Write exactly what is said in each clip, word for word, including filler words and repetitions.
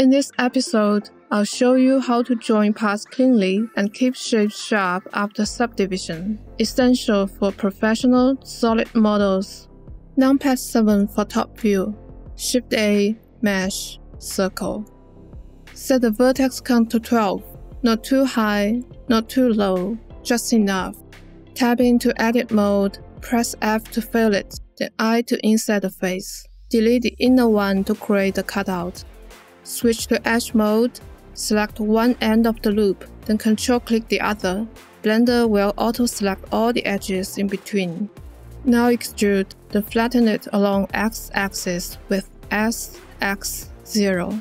In this episode, I'll show you how to join parts cleanly and keep shapes sharp after subdivision, essential for professional solid models. Numpad seven for top view, Shift A, Mesh, Circle. Set the vertex count to twelve, not too high, not too low, just enough. Tap into edit mode, press F to fill it, then I to insert the face. Delete the inner one to create the cutout. Switch to Edge mode, select one end of the loop, then Control-click the other. Blender will auto-select all the edges in between. Now extrude, then flatten it along X-axis with S X zero.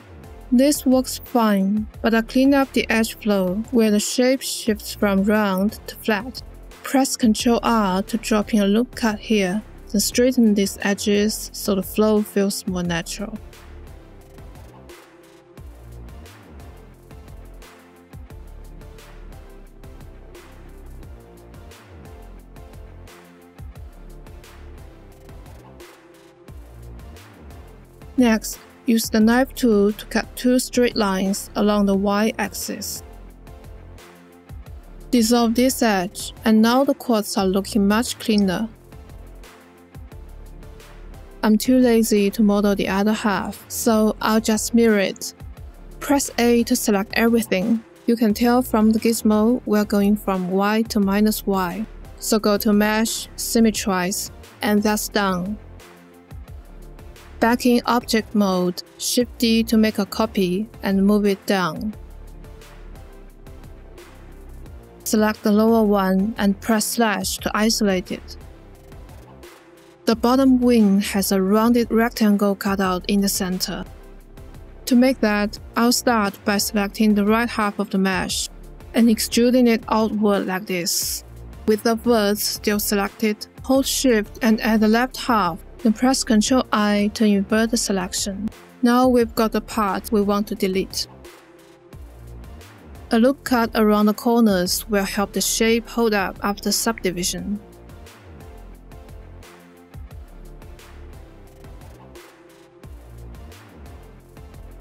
This works fine, but I clean up the edge flow where the shape shifts from round to flat. Press Control R to drop in a loop cut here, then straighten these edges so the flow feels more natural. Next, use the knife tool to cut two straight lines along the Y-axis. Dissolve this edge, and now the quads are looking much cleaner. I'm too lazy to model the other half, so I'll just mirror it. Press A to select everything. You can tell from the gizmo we're going from Y to minus Y. So go to Mesh, Symmetrize, and that's done. Back in Object mode, Shift D to make a copy and move it down. Select the lower one and press slash to isolate it. The bottom wing has a rounded rectangle cutout in the center. To make that, I'll start by selecting the right half of the mesh and extruding it outward like this. With the verge still selected, hold Shift and add the left half. Then press Control I to invert the selection. Now we've got the part we want to delete. A loop cut around the corners will help the shape hold up after subdivision.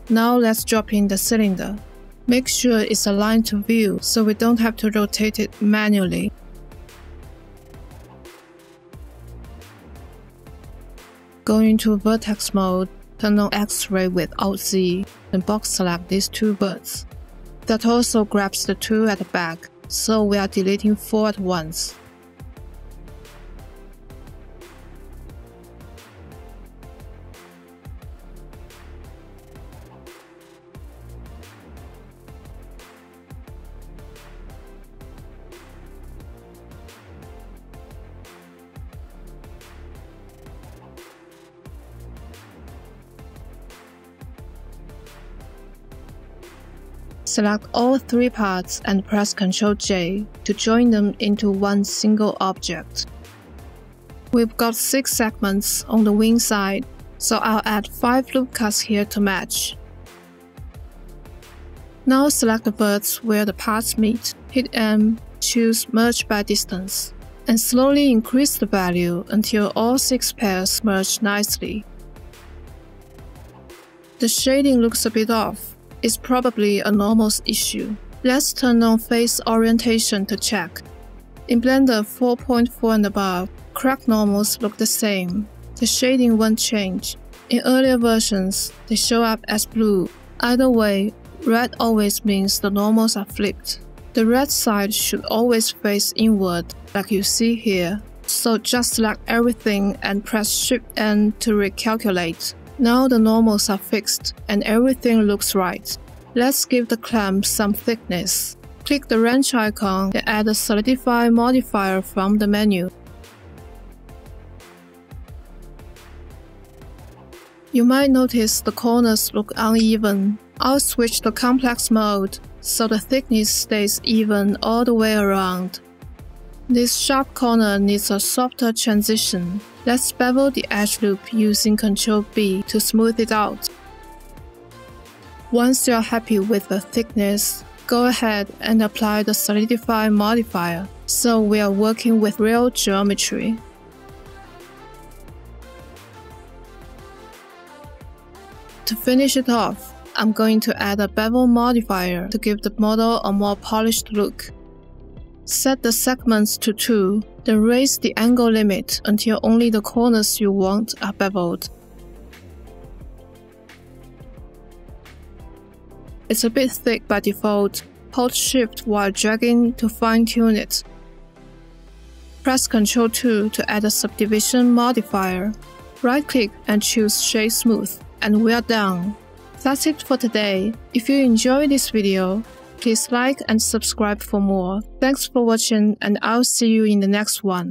Now let's drop in the cylinder. Make sure it's aligned to view so we don't have to rotate it manually. Go into vertex mode, turn on X-ray with Alt Z, and box select these two birds. That also grabs the two at the back, so we are deleting four at once. Select all three parts and press Control J to join them into one single object. We've got six segments on the wing side, so I'll add five loop cuts here to match. Now select the birds where the parts meet, hit M, choose Merge by Distance, and slowly increase the value until all six pairs merge nicely. The shading looks a bit off. It's probably a normals issue. Let's turn on face orientation to check. In Blender four point four and above, cracked normals look the same. The shading won't change. In earlier versions, they show up as blue. Either way, red always means the normals are flipped. The red side should always face inward, like you see here. So just select everything and press Shift N to recalculate. Now the normals are fixed and everything looks right. Let's give the clamp some thickness. Click the wrench icon and add a Solidify modifier from the menu. You might notice the corners look uneven. I'll switch to complex mode so the thickness stays even all the way around. This sharp corner needs a softer transition. Let's bevel the edge loop using Control B to smooth it out. Once you're happy with the thickness, go ahead and apply the Solidify modifier, so we are working with real geometry. To finish it off, I'm going to add a bevel modifier to give the model a more polished look. Set the segments to two, then raise the angle limit until only the corners you want are beveled. It's a bit thick by default. Hold Shift while dragging to fine-tune it. Press control two to add a subdivision modifier. Right-click and choose Shade Smooth, and we're done. That's it for today. If you enjoyed this video, please like and subscribe for more. Thanks for watching, and I'll see you in the next one.